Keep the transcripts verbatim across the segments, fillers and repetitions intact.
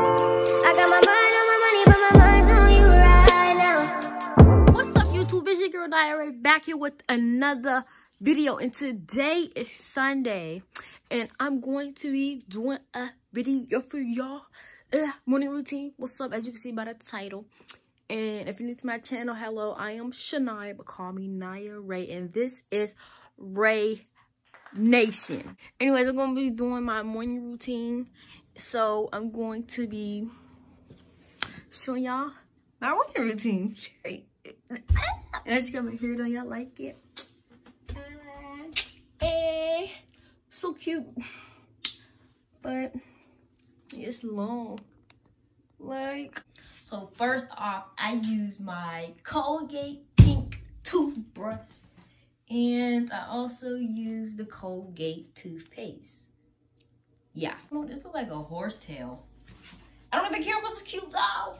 I got my mind on my money, but my mind's on you right now. What's up, YouTube? It's your girl Naya Ray back here with another video, and today is Sunday, and I'm going to be doing a video for y'all. Uh, morning routine. What's up? As you can see by the title. And if you're new to my channel, hello, I am Shania, but call me Naya Ray, and this is Ray Nation. Anyways, I'm going to be doing my morning routine, so I'm going to be showing y'all my morning routine. And I just got my hair done, y'all like it? Hey, so cute, but it's long, like... So first off, I use my Colgate pink toothbrush, and I also use the Colgate toothpaste. Yeah. Oh, this looks like a horsetail. I don't even care if it's cute though.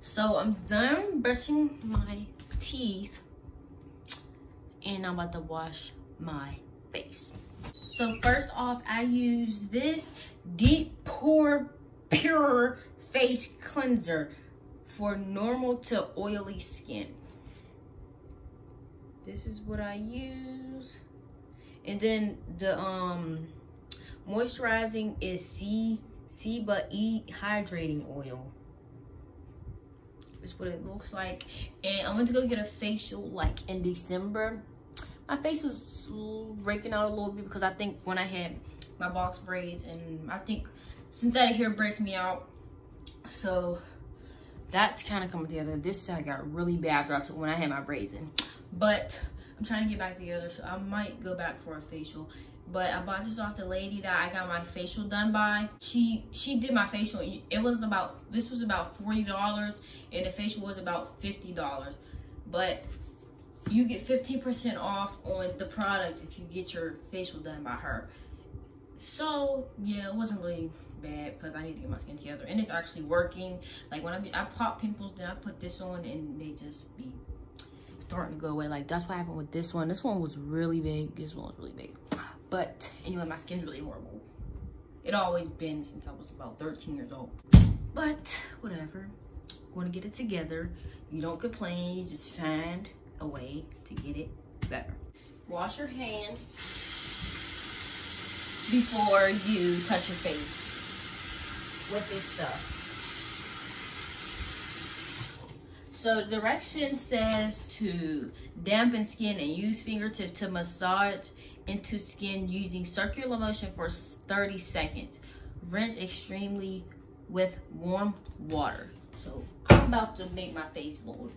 So I'm done brushing my teeth, and I'm about to wash my face. So first off, I use this Deep Pore Pure Face Cleanser for normal to oily skin. This is what I use. And then the um, moisturizing is C, C but E hydrating oil. Is what it looks like. And I'm going to go get a facial like in December. My face was breaking out a little bit because I think when I had my box braids, and I think synthetic hair breaks me out, so that's kind of coming together. This side got really bad after I took when I had my braids in, but I'm trying to get back together, so I might go back for a facial. But I bought this off the lady that I got my facial done by. She she did my facial. It was about, this was about forty dollars, and the facial was about fifty dollars. But you get fifteen percent off on the product if you get your facial done by her. So yeah, it wasn't really bad because I need to get my skin together, and it's actually working. Like when I be, I pop pimples, then I put this on, and they just be starting to go away. Like that's what happened with this one. This one was really big. This one was really big. But anyway, my skin's really horrible. It always been since I was about thirteen years old. But whatever, I'm gonna get it together. You don't complain, you just find a way to get it better. Wash your hands before you touch your face with this stuff. So direction says to dampen skin and use fingertip to massage into skin using circular motion for thirty seconds. Rinse extremely with warm water. So I'm about to make my face a little,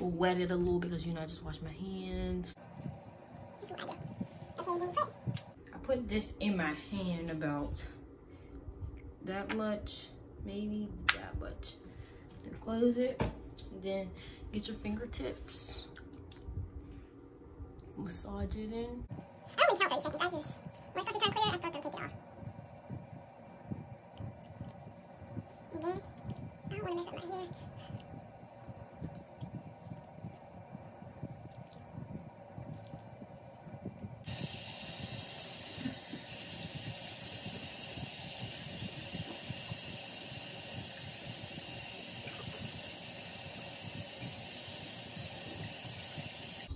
wet it a little because you know I just wash my hands. I put this in my hand about that much, maybe that much. Then close it, and then get your fingertips. Massage it in. I only count thirty seconds. I just, when it starts to turn clear, I start to take it off. And then, I don't want to mess up my hair.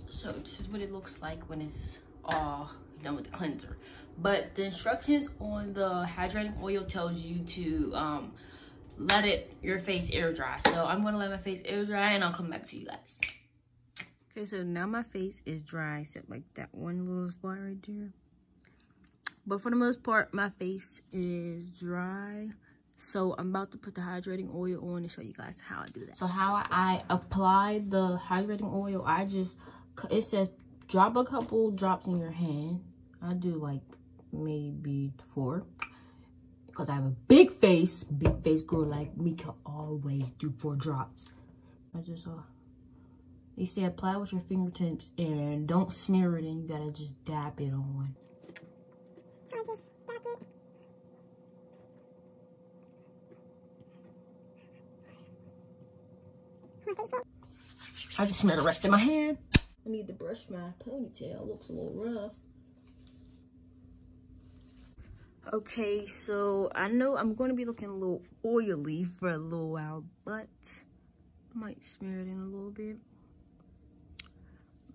So this is what it looks like when it's all done with the cleanser. But the instructions on the hydrating oil tells you to um, let it, your face air dry. So I'm gonna let my face air dry, and I'll come back to you guys. Okay, so now my face is dry, except like that one little spot right there. But for the most part, my face is dry. So I'm about to put the hydrating oil on and show you guys how I do that. So how I apply the hydrating oil, I just, it says drop a couple drops in your hand. I do like maybe four because I have a big face. Big face girl like me can always do four drops. I just uh they say apply with your fingertips and don't smear it, and you gotta just dab it on. So I just dab it. My face up. I I just smell the rest in my hand. I need to brush my ponytail. It looks a little rough. Okay, so I know I'm going to be looking a little oily for a little while, but I might smear it in a little bit.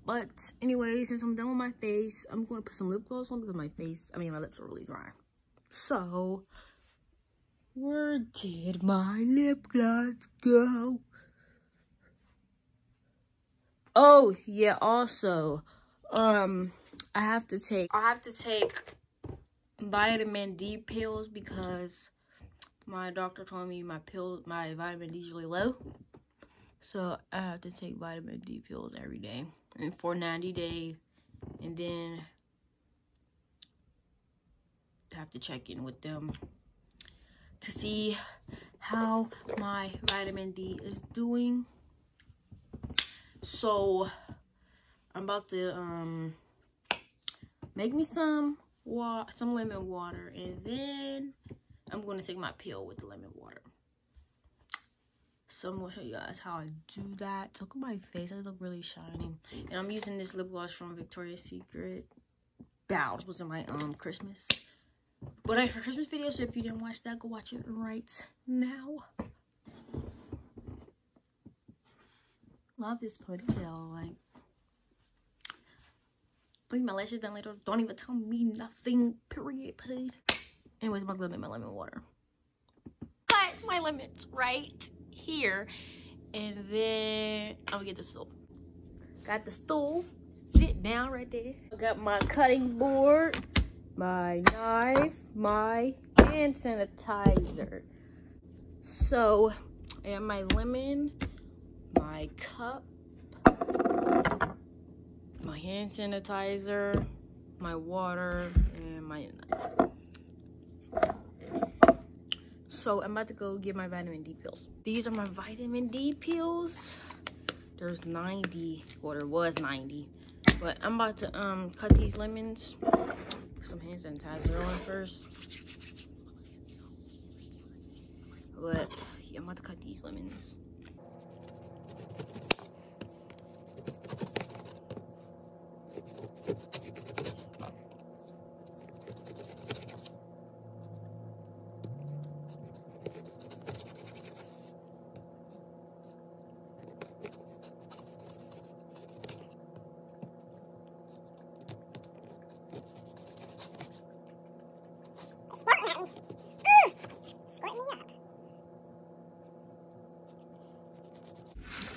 But anyway, since I'm done with my face, I'm going to put some lip gloss on because my face, I mean, my lips are really dry. So, where did my lip gloss go? Oh, yeah, also, um, I have to take, I have to take vitamin D pills because my doctor told me my pills, my vitamin D is really low. So I have to take vitamin D pills every day and for ninety days, and then have to check in with them to see how my vitamin D is doing. So I'm about to um make me some water, some lemon water, and then I'm going to take my pill with the lemon water. So I'm going to show you guys how I do that. Look at my face. I look really shiny. And I'm using this lip gloss from Victoria's Secret. Wow, this was in my um, Christmas. But I for Christmas video, so if you didn't watch that, go watch it right now. Love this ponytail. Like, I'll get my lashes done later. Don't even tell me nothing, period, please. Anyways, I'm going to make my lemon water. Cut my lemons right here, and then I'm gonna get the stool. Got the stool, sit down right there. I got my cutting board, my knife, my hand sanitizer. So, and my lemon, my cup, my hand sanitizer, my water, and my knife. So I'm about to go get my vitamin D pills. These are my vitamin D pills. There's ninety, or there was ninety. But I'm about to um cut these lemons. Put some hand sanitizer on first. But yeah, I'm about to cut these lemons.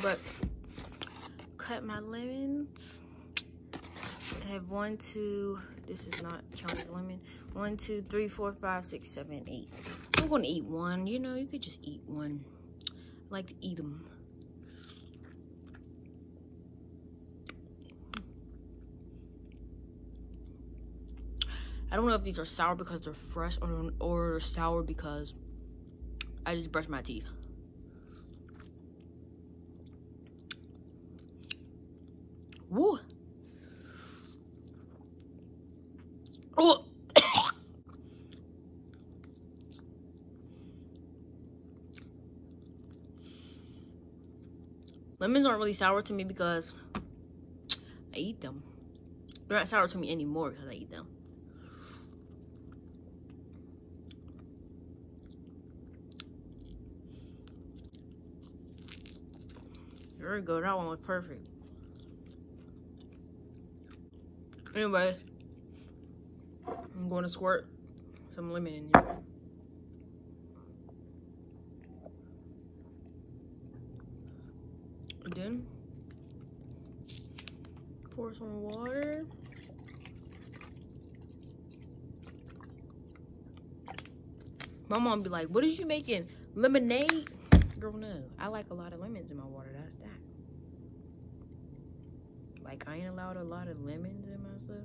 But cut my lemons. I have one, two, this is not counting the lemon. One, two, three, four, five, six, seven, eight. I'm gonna eat one. You know, you could just eat one. I like to eat them. I don't know if these are sour because they're fresh or, or sour because I just brushed my teeth. Woo! Oh! Lemons aren't really sour to me because I eat them. They're not sour to me anymore because I eat them. There we go. That one was perfect. Anyway, I'm going to squirt some lemon in here. And then, pour some water. My mom be like, what is you making? Lemonade? Girl, no. I like a lot of lemons in my water. That's that. Like, I ain't allowed a lot of lemons in my stuff.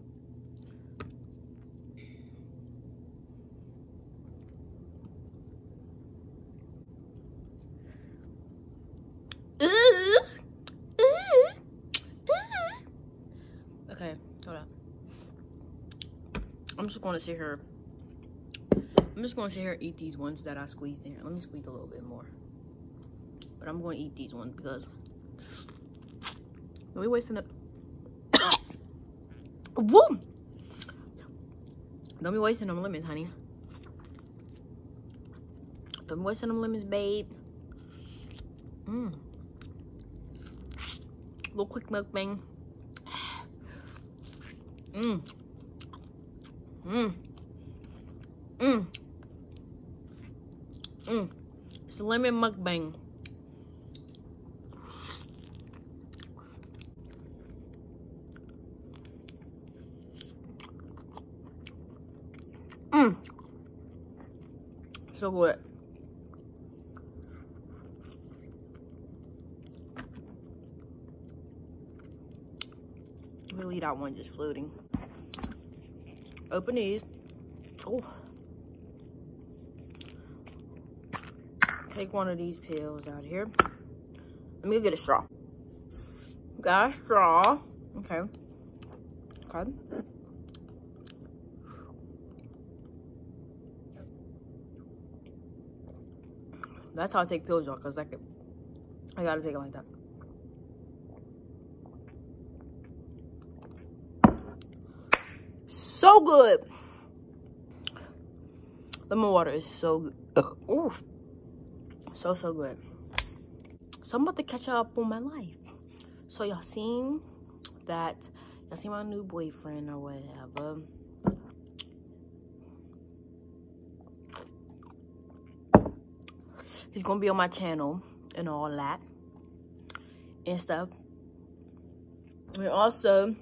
Okay, hold up. I'm just going to sit here. I'm just going to sit here and eat these ones that I squeezed in here. Let me squeeze a little bit more. But I'm going to eat these ones because Are we wasting it? Woo! Don't be wasting them lemons, honey. Don't be wasting them lemons, babe. Mmm. Little quick mukbang. Mmm. Mmm. Mmm. Mmm. It's a lemon mukbang. Mmm. So good. Really, that one just floating. Open these. Oh. Take one of these pills out here. Let me go get a straw. Got a straw. Okay. Okay. That's how I take pills, y'all, because I could, I gotta take it like that. So good. Lemon water is so good. Ugh. Ooh. So, so good. So I'm about to catch up on my life. So y'all seen that, y'all seen my new boyfriend or whatever. He's gonna be on my channel and all that and stuff. And also,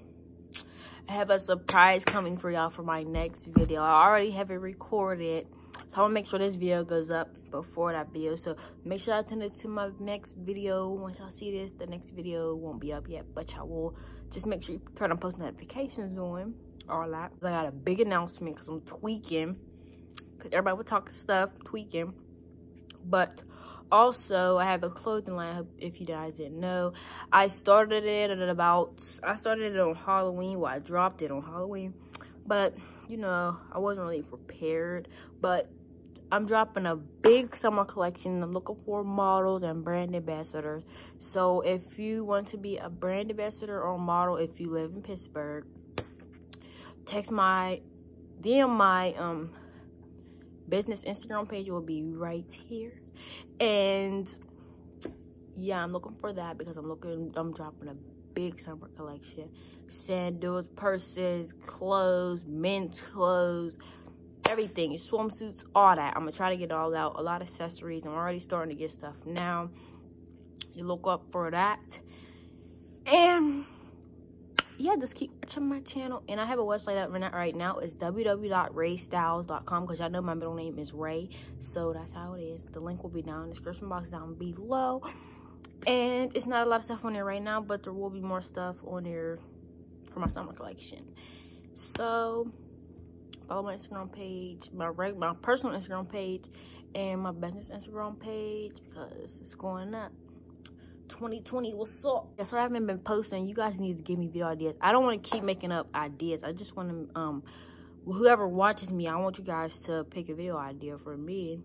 I have a surprise coming for y'all for my next video. I already have it recorded, so I'm gonna make sure this video goes up before that video. So make sure I attend it to my next video. Once y'all see this, the next video won't be up yet, but y'all will. Just make sure you turn on post notifications on all that. I got a big announcement because I'm tweaking, because everybody was talking stuff, tweaking. But also, I have a clothing line, if you guys didn't know. I started it at about, I started it on Halloween. Well, I dropped it on Halloween. But, you know, I wasn't really prepared. But I'm dropping a big summer collection. I'm looking for models and brand ambassadors. So, if you want to be a brand ambassador or model, if you live in Pittsburgh, text my, D M my, um... business Instagram page will be right here. And yeah, I'm looking for that because I'm looking, I'm dropping a big summer collection. Sandals, purses, clothes, men's clothes, everything, swimsuits, all that. I'm gonna try to get it all out. A lot of accessories. I'm already starting to get stuff now. You look up for that. And yeah, just keep watching my channel. And I have a website up right now. It's w w w dot ray styles dot com because y'all know my middle name is Ray. So that's how it is. The link will be down in the description box down below. And it's not a lot of stuff on there right now, but there will be more stuff on there for my summer collection. So follow my Instagram page, my reg my personal Instagram page, and my business Instagram page because it's going up. twenty twenty, what's up? That's what I haven't been posting. You guys need to give me video ideas. I don't want to keep making up ideas. I just want to, um, whoever watches me, I want you guys to pick a video idea for me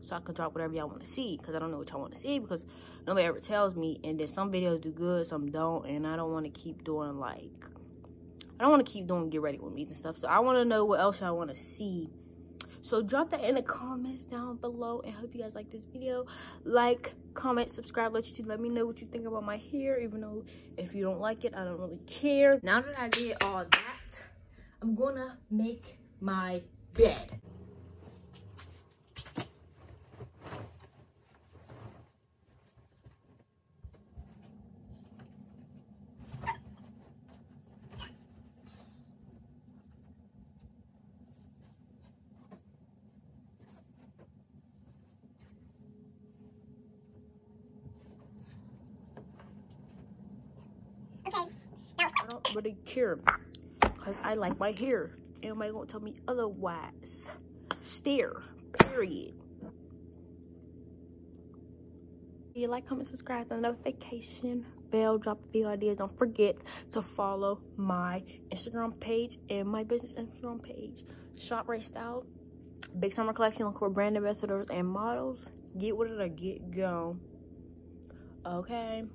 so I can drop whatever y'all want to see, because I don't know what y'all want to see because nobody ever tells me. And then some videos do good, some don't, and I don't want to keep doing, like, I don't want to keep doing get ready with me and stuff. So I want to know what else y'all want to see. So drop that in the comments down below. And I hope you guys like this video. Like, comment, subscribe. Let you see. Let me know what you think about my hair. Even though if you don't like it, I don't really care. Now that I did all that, I'm gonna make my bed. Really care because I like my hair. Anybody gonna tell me otherwise? Stare. Period. If you like, comment, subscribe, the notification bell, drop the ideas. Don't forget to follow my Instagram page and my business Instagram page. Shop Ray Style. Big summer collection. Look for brand ambassadors and models. Get with it or get go. Okay.